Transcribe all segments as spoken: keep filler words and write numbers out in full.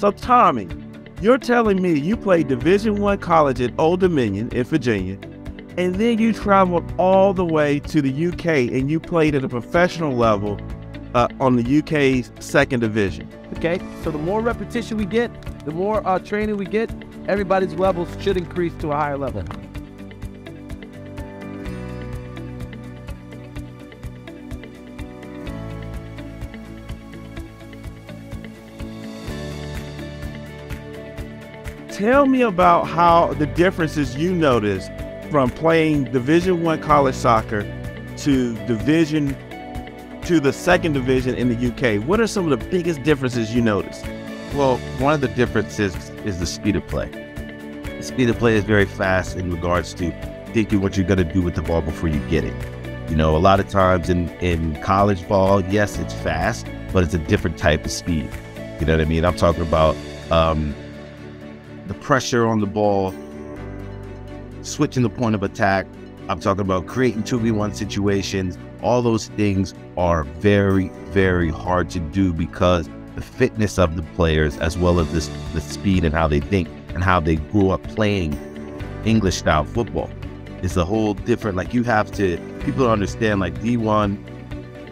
So Tommy, you're telling me you played Division I college at Old Dominion in Virginia, and then you traveled all the way to the U K and you played at a professional level uh, on the U K's second division. Okay, so the more repetition we get, the more uh, training we get, everybody's levels should increase to a higher level. Tell me about how the differences you noticed from playing Division I college soccer to Division to the second division in the U K. What are some of the biggest differences you noticed? Well, one of the differences is the speed of play. The speed of play is very fast in regards to thinking what you're going to do with the ball before you get it. You know, a lot of times in in college ball, yes, it's fast, but it's a different type of speed. You know what I mean? I'm talking about um, the pressure on the ball, switching the point of attack. I'm talking about creating two v one situations. All those things are very, very hard to do because the fitness of the players, as well as this, the speed and how they think and how they grew up playing English style football. It's a whole different, like you have to, people understand like D one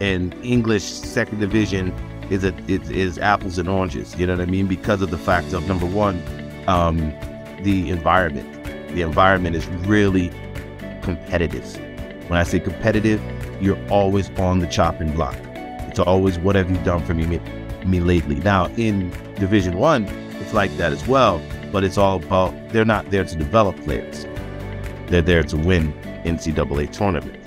and English second division is, a, is, is apples and oranges, you know what I mean? Because of the fact of number one, Um, the environment. The environment is really competitive. When I say competitive, you're always on the chopping block. It's always, what have you done for me, me lately? Now, in Division One, it's like that as well, but it's all about, they're not there to develop players. They're there to win N C double A tournament.